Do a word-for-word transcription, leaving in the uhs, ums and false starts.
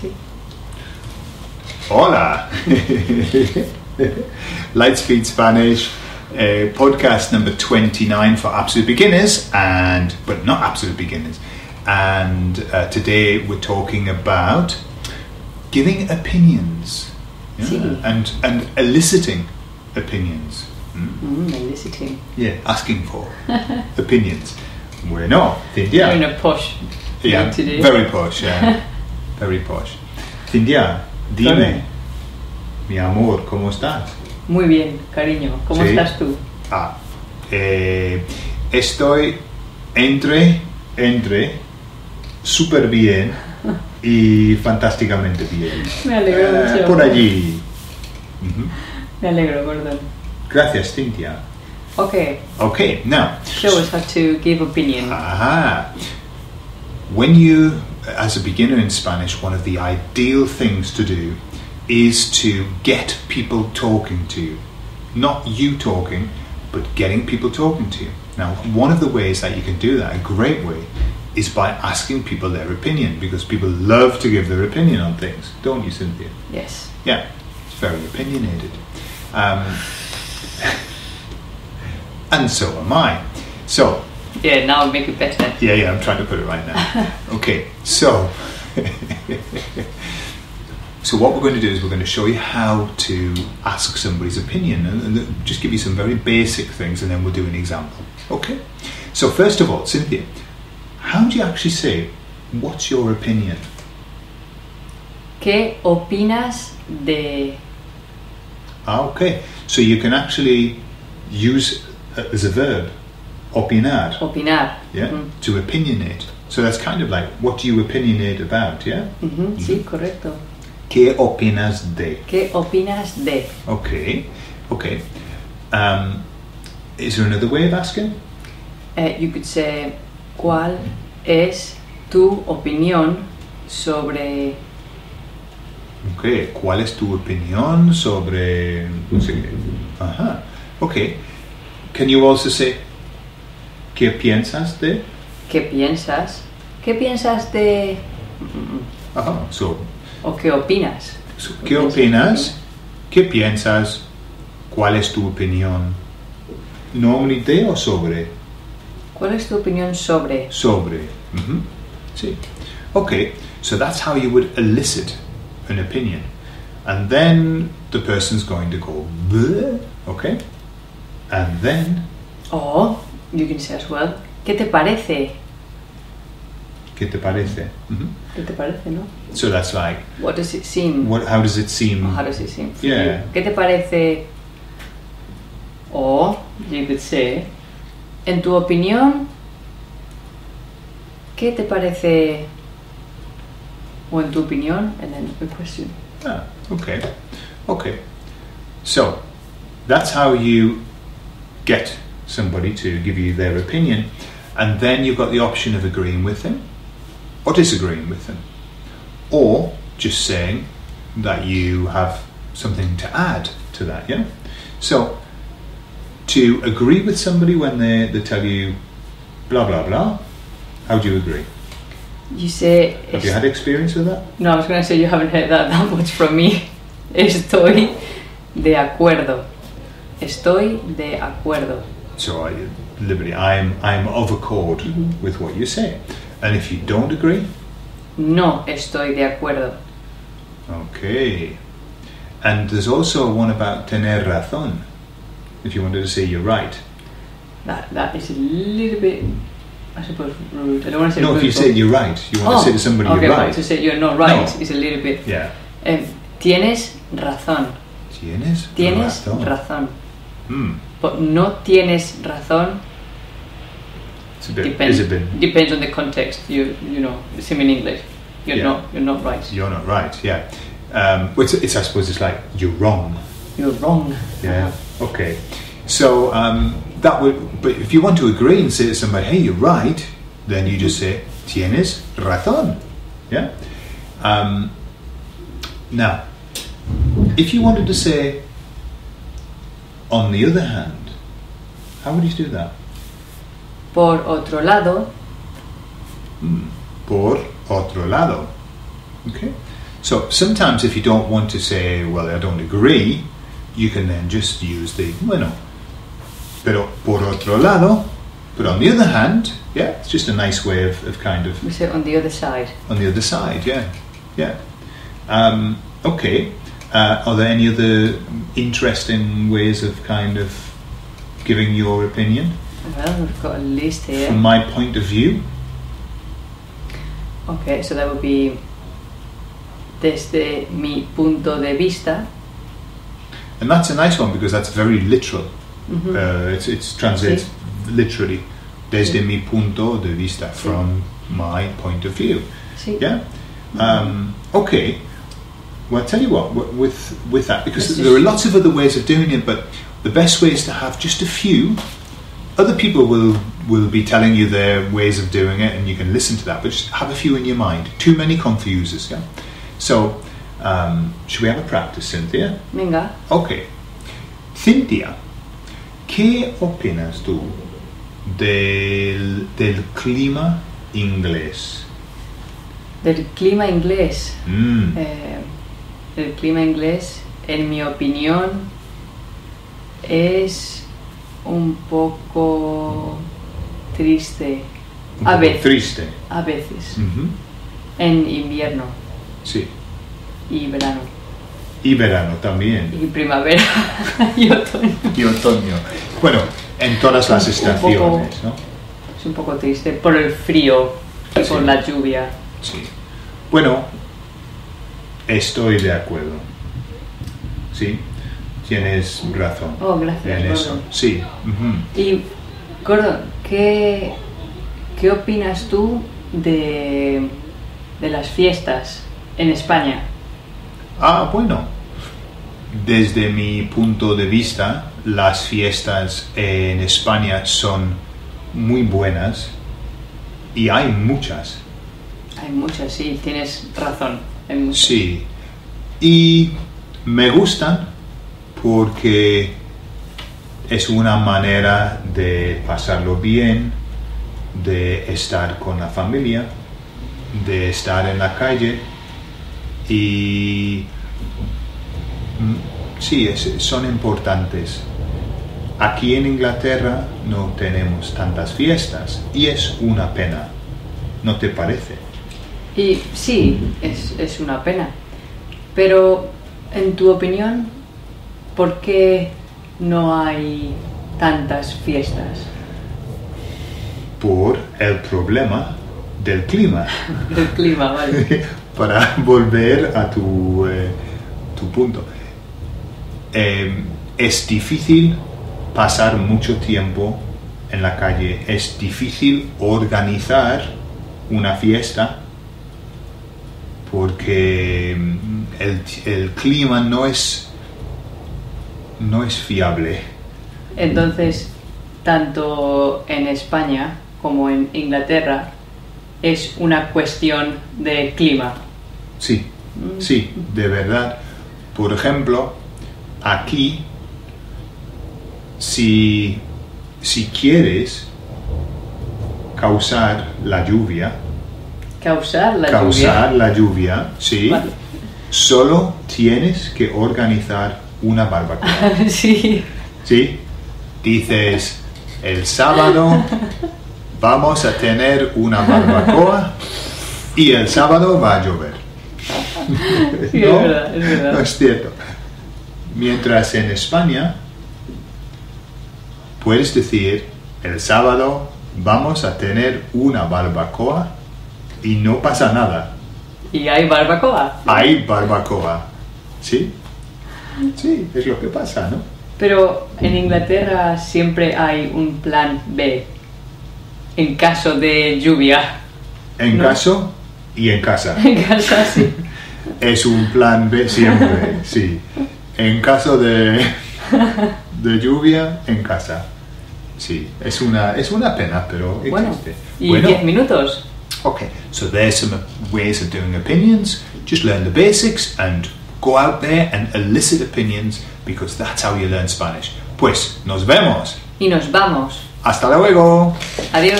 Sí. Hola! Lightspeed Spanish, uh, podcast number twenty-nine for absolute beginners, and but not absolute beginners. And uh, today we're talking about giving opinions, yeah? Sí. and and eliciting opinions. Mm? Mm, eliciting. Yeah, asking for opinions. We're not. Cynthia. You're in a posh. Yeah, today. Very posh. Yeah, very posh. Cynthia, dime, mi amor, ¿cómo estás? Muy bien, cariño. ¿Cómo sí. estás tú? Ah, eh, estoy entre, entre, súper bien y fantásticamente bien. Me alegro eh, mucho. Por allí. Mm-hmm. Me alegro, Gordon. Gracias, Cynthia. Okay. Okay, now. Show us how to give opinion. Aha. When you, as a beginner in Spanish, one of the ideal things to do is to get people talking to you. Not you talking, but getting people talking to you. Now, one of the ways that you can do that, a great way, is by asking people their opinion, because people love to give their opinion on things, don't you, Cynthia? Yes. Yeah, it's very opinionated. Um, And so am I. So. Yeah, now I'll make it better. Yeah, yeah, I'm trying to put it right now. Okay, so. So what we're going to do is we're going to show you how to ask somebody's opinion and, and just give you some very basic things, and then we'll do an example. Okay? So first of all, Cynthia, how do you actually say, what's your opinion? ¿Qué opinas de...? Ah, okay. So you can actually use... as a verb, opinar. Opinar. Yeah, mm-hmm. To opinionate. So that's kind of like, what do you opinionate about, yeah? Mm-hmm. Mm-hmm. Sí, correcto. ¿Qué opinas de? ¿Qué opinas de? Okay, okay. Um, is there another way of asking? Uh, you could say, ¿cuál es tu opinión sobre...? Okay, ¿cuál es tu opinión sobre...? No sé qué. Ajá, okay. Can you also say, ¿qué piensas de? ¿Qué piensas? ¿Qué piensas de? Aha, so. ¿O qué opinas? So, ¿Qué opinas? ¿Qué piensas? ¿Cuál es tu opinión? ¿Nombre de o sobre? ¿Cuál es tu opinión sobre? Sobre. Mm-hmm. Sí. Okay, so that's how you would elicit an opinion. And then the person's going to go, bleh, okay? And then... Or, you can say as well, ¿qué te parece? ¿Qué te parece? Mm-hmm. ¿Qué te parece, no? So that's like... What does it seem? What, how does it seem? How does it seem? Yeah. ¿Qué te parece? Or, you could say, en tu opinión, ¿qué te parece? Or en tu opinión, and then a question. Ah, okay. Okay. So, that's how you... get somebody to give you their opinion, and then you've got the option of agreeing with them or disagreeing with them, or just saying that you have something to add to that, yeah? So, to agree with somebody when they, they tell you blah, blah, blah, how do you agree? You say... Have you had experience with that? No, I was going to say you haven't heard that that much from me. Estoy de acuerdo. Estoy de acuerdo. So, I, liberally, I'm, I'm of accord mm-hmm. with what you say. And if you don't agree? No estoy de acuerdo. Okay. And there's also one about tener razón. If you wanted to say you're right. That That is a little bit, I suppose, rude. I don't want to say No, rude, if you say you're right. You want oh, to say to somebody okay, you're right. Okay, to say you're not right no. is a little bit... Yeah. Um, tienes razón. Tienes, tienes razón. razón. Mm. But no tienes razón. It's a bit, depends, it's a bit. depends on the context. You you know, same in English. You're yeah. not you're not right. You're not right. Yeah. Um, it's, it's I suppose it's like you're wrong. You're wrong. Yeah. Uh-huh. Okay. So um, that would. But if you want to agree and say to somebody, "Hey, you're right," then you just say, "Tienes razón." Yeah. Um, now. If you wanted to say, on the other hand, how would you do that? Por otro lado. Mm. Por otro lado. Okay. So sometimes if you don't want to say, well, I don't agree, you can then just use the bueno. Pero por otro lado, but on the other hand, yeah, it's just a nice way of, of kind of... We say on the other side. On the other side, yeah, yeah. Um, okay, uh, are there any other interesting ways of kind of giving your opinion? Well, we've got a list here. From my point of view. Okay, so that would be desde mi punto de vista. And that's a nice one because that's very literal. Mm-hmm. uh, it's, it's translates sí. literally. Desde sí. mi punto de vista, from sí. my point of view. Sí. Yeah. Mm-hmm. um, okay. Well, I tell you what, with with that, because there are lots of other ways of doing it, but the best way is to have just a few. Other people will will be telling you their ways of doing it, and you can listen to that. But just have a few in your mind. Too many confuses. Yeah. So, um, should we have a practice, Cynthia? Venga. Okay. Cynthia, ¿qué opinas tú del, del clima inglés? Del clima inglés. Mm. Eh, el clima inglés, en mi opinión, es un poco triste. Un poco a veces. Triste. A veces. Mm-hmm. En invierno. Sí. Y verano. Y verano también. Y primavera y otoño. Y otoño. Bueno, en todas las estaciones, poco, ¿no? Es un poco triste por el frío y sí. por la lluvia. Sí. Bueno, estoy de acuerdo. Sí, tienes razón. Oh, gracias. En eso. Sí. Uh-huh. Y, Gordon, ¿qué, ¿qué opinas tú de, de las fiestas en España? Ah, bueno, desde mi punto de vista, las fiestas en España son muy buenas y hay muchas. Hay muchas, sí, tienes razón. Hay muchas. Sí, y me gustan porque es una manera de pasarlo bien, de estar con la familia, de estar en la calle. Y sí, es, son importantes. Aquí en Inglaterra no tenemos tantas fiestas y es una pena, ¿no te parece? Y sí, es, es una pena. Pero, en tu opinión, ¿por qué no hay tantas fiestas? Por el problema del clima. Del clima, vale. Para volver a tu, eh, tu punto. Eh, es difícil pasar mucho tiempo en la calle. Es difícil organizar una fiesta porque el, el clima no es, no es fiable. Entonces, tanto en España como en Inglaterra es una cuestión de clima. Sí, sí, de verdad. Por ejemplo, aquí, si, si quieres causar la lluvia... Causar la causar lluvia. Causar la lluvia, sí. Vale. Solo tienes que organizar una barbacoa. Sí. Sí. Dices, el sábado vamos a tener una barbacoa y el sábado va a llover. Sí, no, es verdad, es verdad. No es cierto. Mientras en España puedes decir el sábado vamos a tener una barbacoa y no pasa nada. Y hay barbacoa. Hay barbacoa. Sí. Sí, es lo que pasa, ¿no? Pero en Inglaterra siempre hay un plan B en caso de lluvia. En ¿no? caso y en casa. En casa, sí. Es un plan B siempre, sí. En caso de, de lluvia, en casa. Sí, es una, es una pena, pero existe. Bueno, y bueno, diez minutos. Okay, so there's some ways of doing opinions. Just learn the basics and go out there and elicit opinions because that's how you learn Spanish. Pues, nos vemos. Y nos vamos. Hasta luego. Adiós.